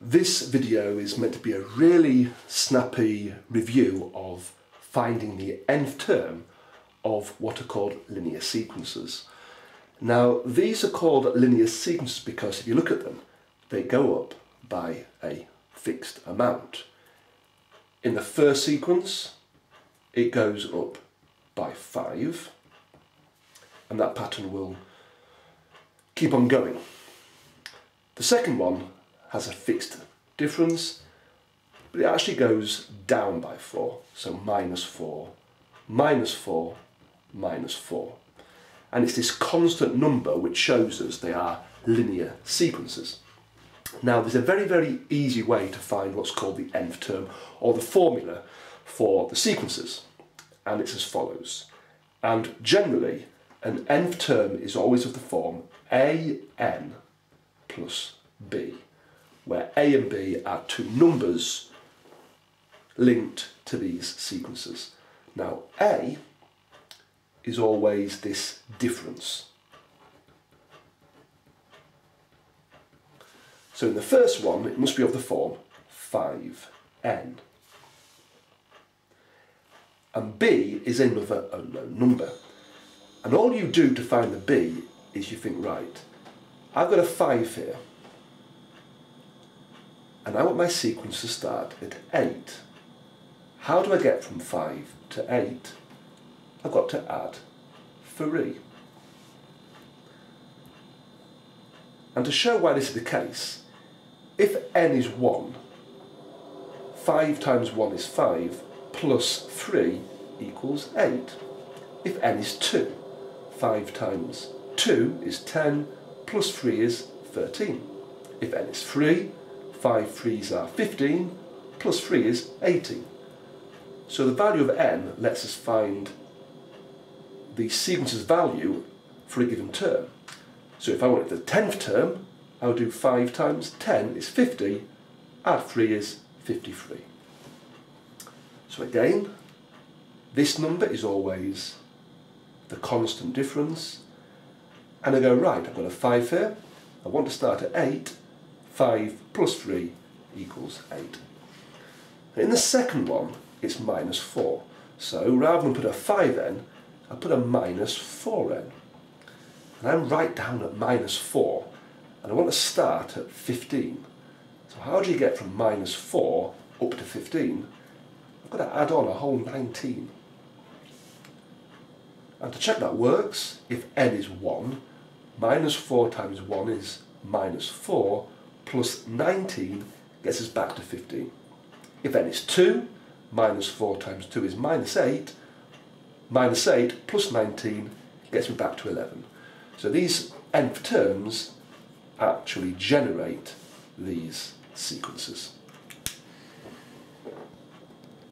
This video is meant to be a really snappy review of finding the nth term of what are called linear sequences. Now, these are called linear sequences because if you look at them, they go up by a fixed amount. In the first sequence, it goes up by 5, and that pattern will keep on going. The second one has a fixed difference, but it actually goes down by 4, so -4, -4, -4. And it's this constant number which shows us they are linear sequences. Now, there's a very, very easy way to find what's called the nth term, or the formula for the sequences, and it's as follows. And generally, an nth term is always of the form an plus b, where a and b are two numbers linked to these sequences. Now, a is always this difference. So in the first one, it must be of the form 5n. And b is another unknown number. And all you do to find the b is you think, right, I've got a 5 here, and I want my sequence to start at 8. How do I get from 5 to 8? I've got to add 3. And to show why this is the case, if n is 1, 5 times 1 is 5, plus 3 equals 8. If n is 2, 5 times 2 is 10, plus 3 is 13. If n is 3, 5 3's are 15, plus 3 is 18. So the value of n lets us find the sequence's value for a given term. So if I wanted the 10th term, I would do 5 times 10 is 50, add 3 is 53. So again, this number is always the constant difference. And I go, right, I've got a 5 here, I want to start at 8, 5 plus 3 equals 8. And in the second one, it's -4. So rather than put a 5n, I put a -4n. And I'm right down at -4, and I want to start at 15. So how do you get from -4 up to 15? I've got to add on a whole 19. And to check that works, if n is 1, -4 times 1 is -4, plus 19 gets us back to 15. If n is 2, -4 times 2 is -8, -8 plus 19 gets me back to 11. So these nth terms actually generate these sequences.